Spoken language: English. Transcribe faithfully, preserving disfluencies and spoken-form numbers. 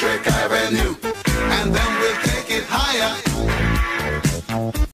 Electric Avenue.